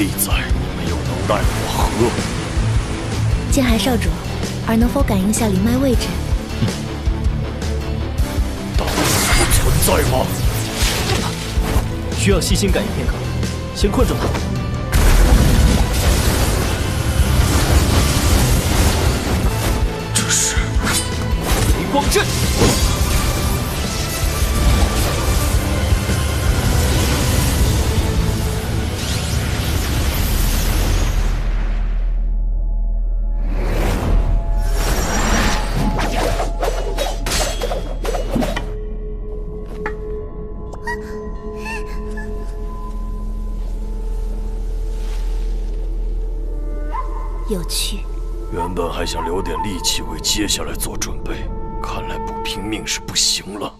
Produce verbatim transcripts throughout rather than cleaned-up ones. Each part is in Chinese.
力在，你们又能奈我何？剑海少主，尔能否感应下灵脉位置？嗯、道不存在吗？需要细心感应片刻，先困住他。 光阵，有趣。原本还想留点力气为接下来做准备。 看来不拼命是不行了。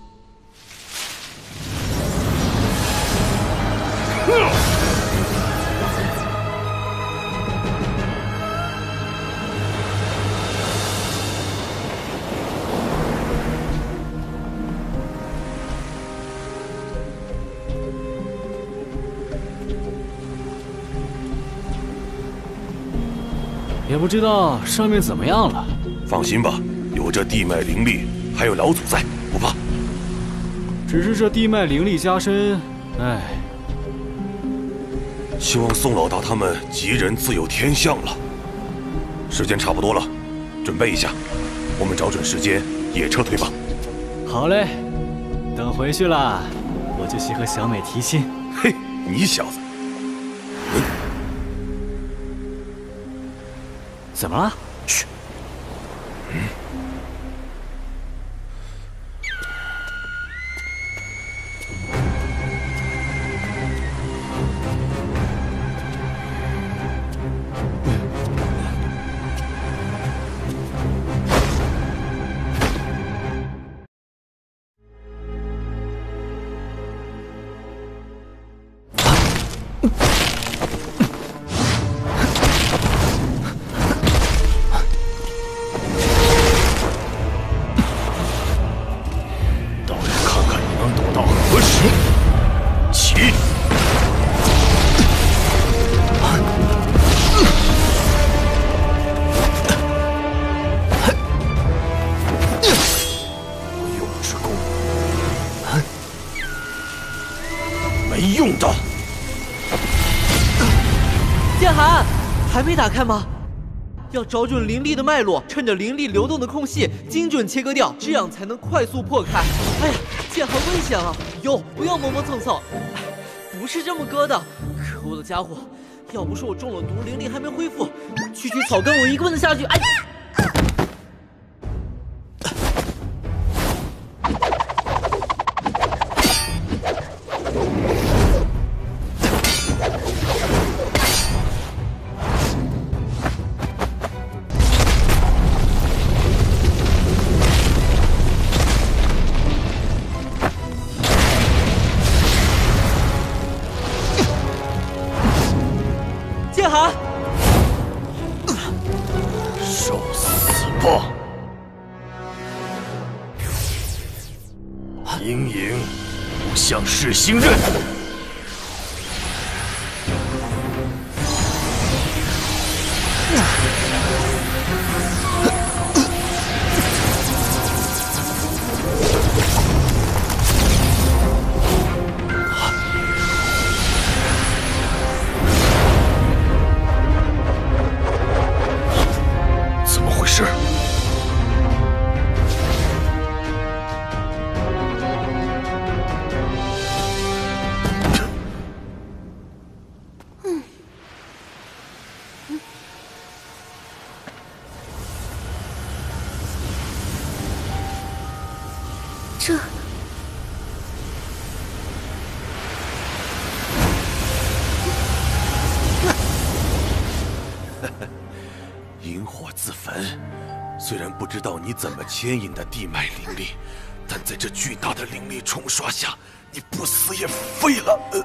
也不知道上面怎么样了。放心吧。 有这地脉灵力，还有老祖在，不怕。只是这地脉灵力加深，哎。希望宋老大他们吉人自有天相了。时间差不多了，准备一下，我们找准时间也撤退吧。好嘞，等回去了，我就去和小美提亲。嘿，你小子，嗯、怎么了？嘘。嗯。 打开吗？要找准灵力的脉络，趁着灵力流动的空隙，精准切割掉，这样才能快速破开。哎呀，剑寒危险啊！哟，不要磨磨蹭蹭，哎，不是这么割的。可恶的家伙，要不是我中了毒，灵力还没恢复，区区草根我一棍子下去，哎。 是星刃，怎么回事？ 知道你怎么牵引的地脉灵力，但在这巨大的灵力冲刷下，你不死也废了。呃、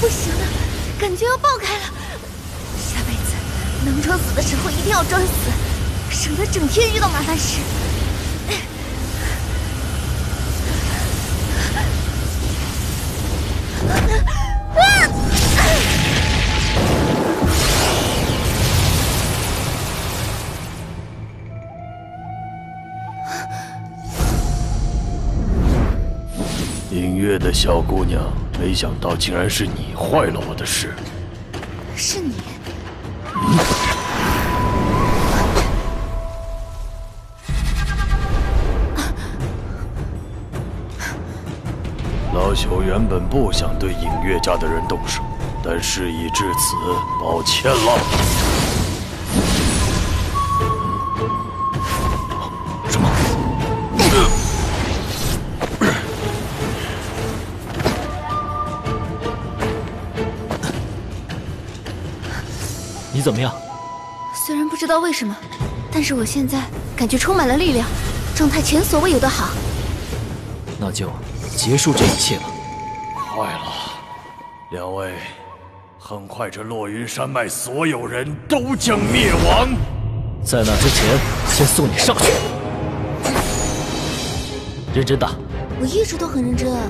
不行了，感觉要爆开了！下辈子能装死的时候一定要装死，省省得整天遇到麻烦事。啊！影月的小姑娘，没想到竟然是你坏了我的事。是你。 老朽原本不想对影月家的人动手，但事已至此，抱歉了。什么？你怎么样？虽然不知道为什么，但是我现在感觉充满了力量，状态前所未有的好。那就 结束这一切吧。坏了，两位，很快这落云山脉所有人都将灭亡。在那之前，先送你上去。认真打。我一直都很认真啊。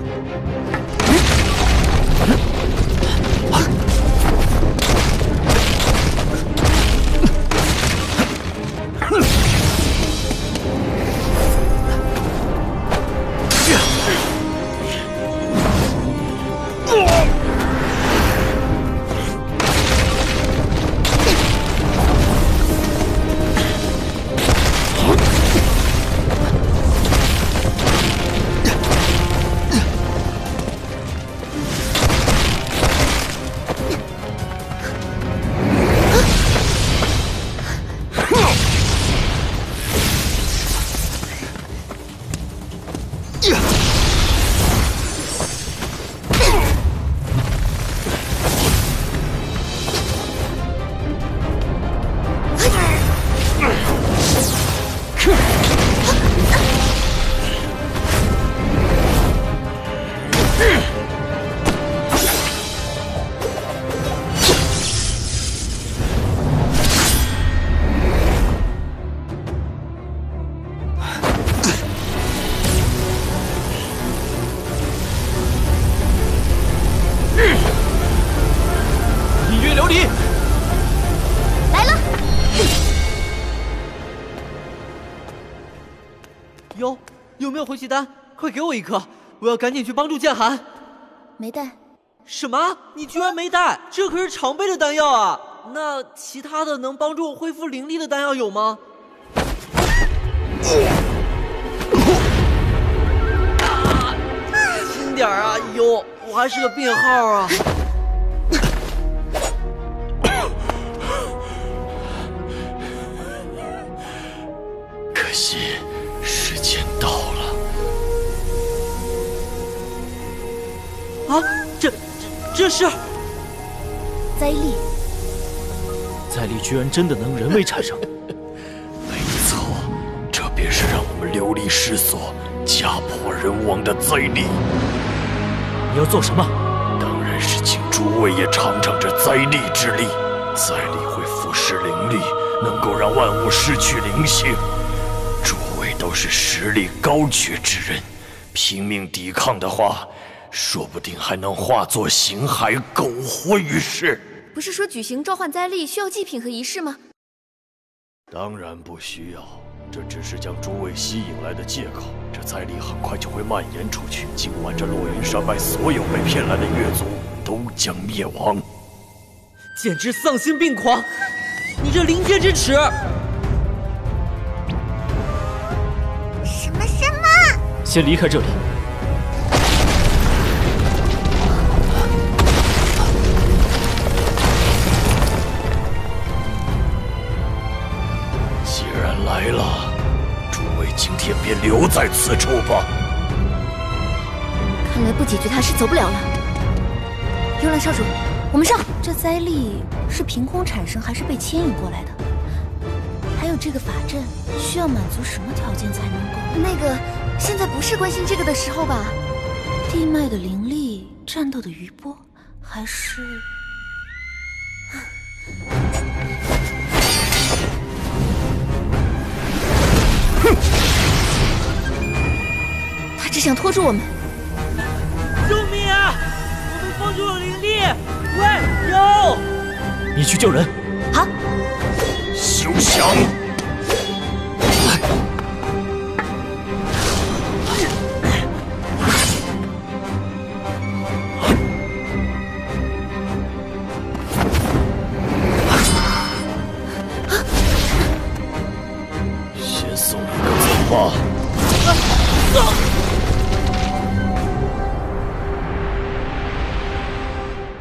回血丹，快给我一颗！我要赶紧去帮助剑寒。没带。什么？你居然没带？这可是常备的丹药啊！那其他的能帮助我恢复灵力的丹药有吗？啊！轻点啊，哟，我还是个病号啊！可惜，时间到了。 啊，这这这是灾力！灾力居然真的能人为产生？没错，这便是让我们流离失所、家破人亡的灾力。你要做什么？当然是请诸位也尝尝这灾力之力。灾力会腐蚀灵力，能够让万物失去灵性。诸位都是实力高绝之人，拼命抵抗的话， 说不定还能化作形骸，苟活于世。不是说举行召唤灾力需要祭品和仪式吗？当然不需要，这只是将诸位吸引来的借口。这灾力很快就会蔓延出去，今晚这落云山脉所有被骗来的月族都将灭亡。简直丧心病狂！你这灵界之耻！什么什么？先离开这里。 来了，诸位今天便留在此处吧。看来不解决他是走不了了。幽兰少主，我们上！这灾力是凭空产生还是被牵引过来的？还有这个法阵需要满足什么条件才能够？那个，现在不是关心这个的时候吧？地脉的灵力、战斗的余波，还是……哼！他只想拖住我们。救命啊！我被封住了灵力。喂，有！你去救人。好。休想！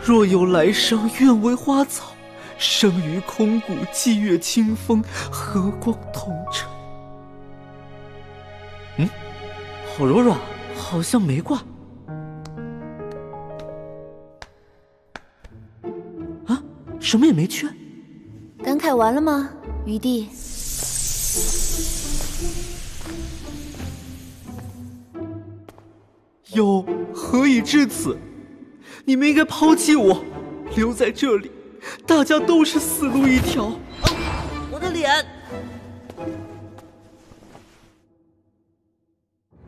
若有来生，愿为花草，生于空谷，霁月清风，和光同尘。嗯，好柔软，好像没挂。啊，什么也没缺。感慨完了吗，余弟？又何以至此？ 你们应该抛弃我，留在这里，大家都是死路一条。哦，我的脸。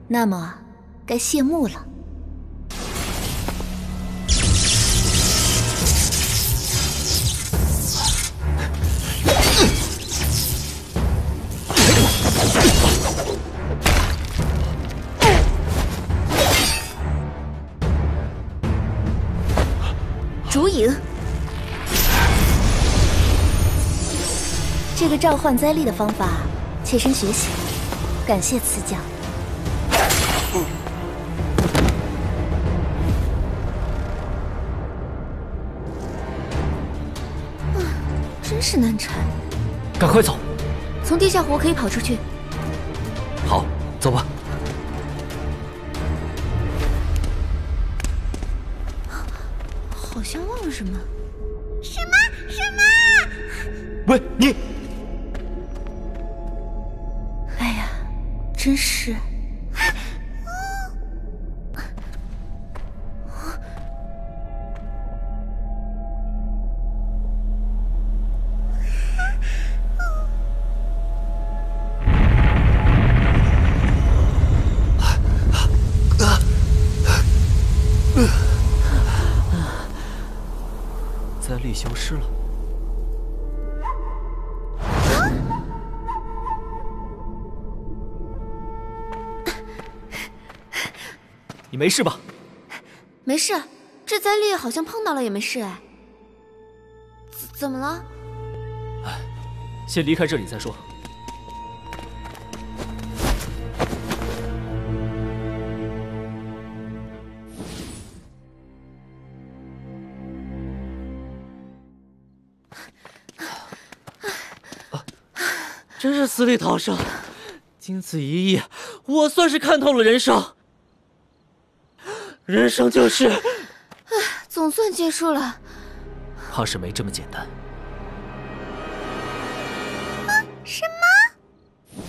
那么，该谢幕了。烛影，这个召唤灾力的方法，切身学习。感谢赐教。啊，真是难缠。赶快走！从地下湖可以跑出去。好，走吧。 好像忘了什么，什么什么？喂，你！哎呀，真是！消失了。你没事吧？没事，这灾力好像碰到了也没事哎。怎怎么了？哎，先离开这里再说。真是死里逃生，经此一役，我算是看透了人生。人生就是，唉，总算结束了。怕是没这么简单。啊？什么？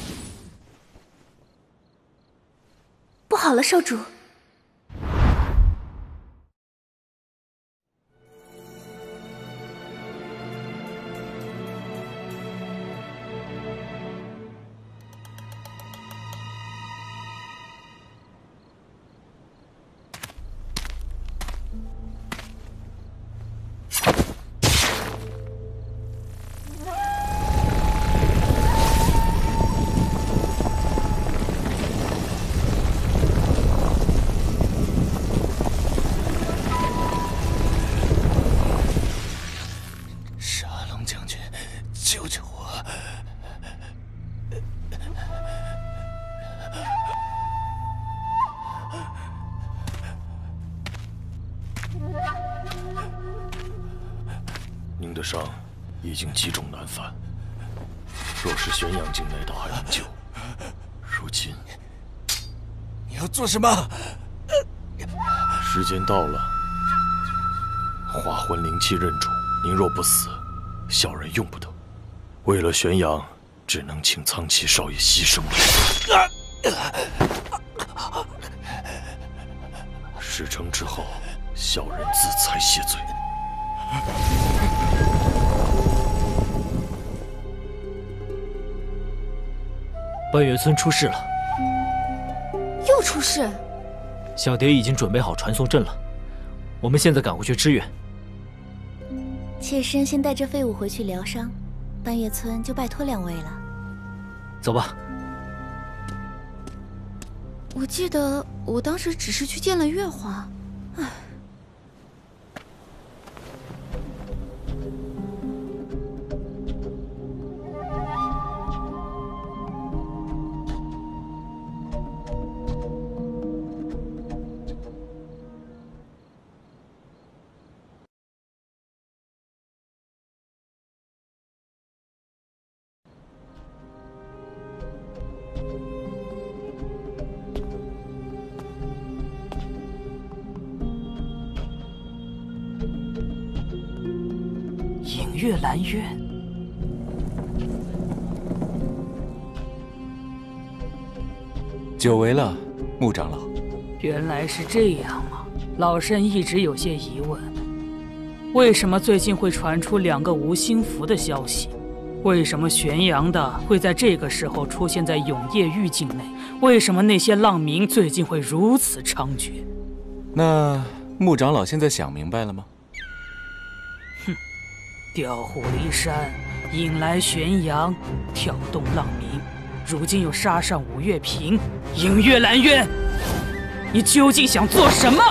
不好了，少主！您的伤已经积重难返，若是玄阳境内倒还能救，如今你要做什么？时间到了，化魂灵气认主，您若不死，小人用不得。为了玄阳，只能请苍崎少爷牺牲了。事成之后，小人自裁谢罪。半月村出事了，又出事。小蝶已经准备好传送阵了，我们现在赶回去支援。妾身先带着废物回去疗伤，半月村就拜托两位了。走吧。我记得我当时只是去见了月华，唉。 月兰苑，久违了，穆长老。原来是这样啊！老身一直有些疑问，为什么最近会传出两个无心符的消息？为什么玄阳的会在这个时候出现在永夜域境内？为什么那些浪民最近会如此猖獗？那穆长老现在想明白了吗？ 调虎离山，引来玄阳，挑动浪民，如今又杀上五岳平，影月兰渊，你究竟想做什么？